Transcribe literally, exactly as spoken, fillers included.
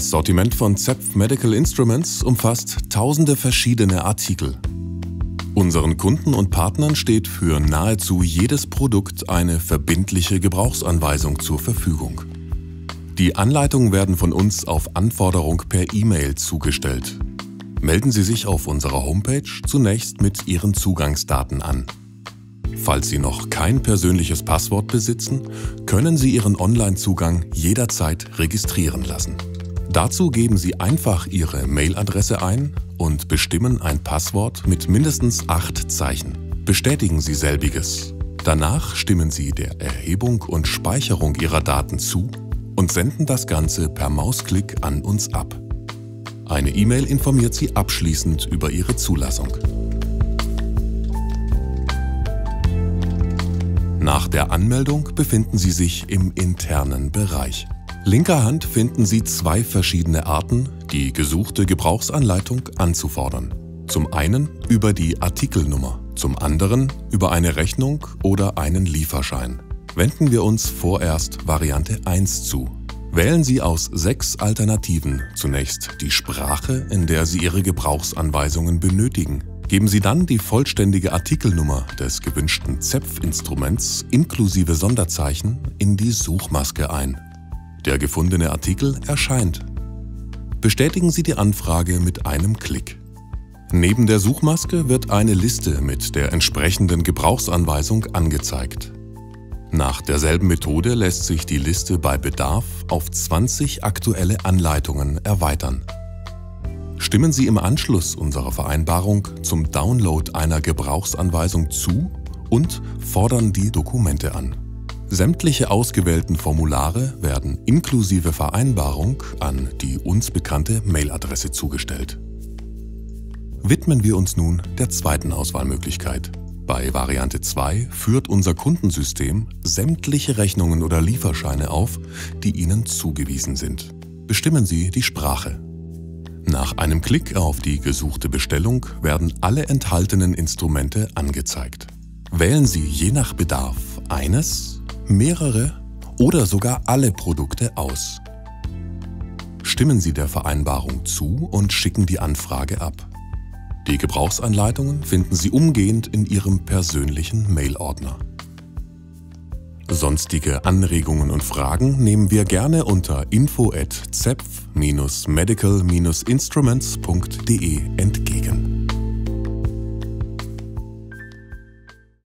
Das Sortiment von Zepf Medical Instruments umfasst tausende verschiedene Artikel. Unseren Kunden und Partnern steht für nahezu jedes Produkt eine verbindliche Gebrauchsanweisung zur Verfügung. Die Anleitungen werden von uns auf Anforderung per E-Mail zugestellt. Melden Sie sich auf unserer Homepage zunächst mit Ihren Zugangsdaten an. Falls Sie noch kein persönliches Passwort besitzen, können Sie Ihren Online-Zugang jederzeit registrieren lassen. Dazu geben Sie einfach Ihre Mailadresse ein und bestimmen ein Passwort mit mindestens acht Zeichen. Bestätigen Sie selbiges. Danach stimmen Sie der Erhebung und Speicherung Ihrer Daten zu und senden das Ganze per Mausklick an uns ab. Eine E-Mail informiert Sie abschließend über Ihre Zulassung. Nach der Anmeldung befinden Sie sich im internen Bereich. Linker Hand finden Sie zwei verschiedene Arten, die gesuchte Gebrauchsanleitung anzufordern. Zum einen über die Artikelnummer, zum anderen über eine Rechnung oder einen Lieferschein. Wenden wir uns vorerst Variante eins zu. Wählen Sie aus sechs Alternativen zunächst die Sprache, in der Sie Ihre Gebrauchsanweisungen benötigen. Geben Sie dann die vollständige Artikelnummer des gewünschten Zepfinstruments inklusive Sonderzeichen in die Suchmaske ein. Der gefundene Artikel erscheint. Bestätigen Sie die Anfrage mit einem Klick. Neben der Suchmaske wird eine Liste mit der entsprechenden Gebrauchsanweisung angezeigt. Nach derselben Methode lässt sich die Liste bei Bedarf auf zwanzig aktuelle Anleitungen erweitern. Stimmen Sie im Anschluss unserer Vereinbarung zum Download einer Gebrauchsanweisung zu und fordern die Dokumente an. Sämtliche ausgewählten Formulare werden inklusive Vereinbarung an die uns bekannte Mailadresse zugestellt. Widmen wir uns nun der zweiten Auswahlmöglichkeit. Bei Variante zwei führt unser Kundensystem sämtliche Rechnungen oder Lieferscheine auf, die Ihnen zugewiesen sind. Bestimmen Sie die Sprache. Nach einem Klick auf die gesuchte Bestellung werden alle enthaltenen Instrumente angezeigt. Wählen Sie je nach Bedarf eines, mehrere oder sogar alle Produkte aus. Stimmen Sie der Vereinbarung zu und schicken die Anfrage ab. Die Gebrauchsanleitungen finden Sie umgehend in Ihrem persönlichen Mailordner. Sonstige Anregungen und Fragen nehmen wir gerne unter info at zepf Bindestrich medical Bindestrich instruments Punkt de entgegen.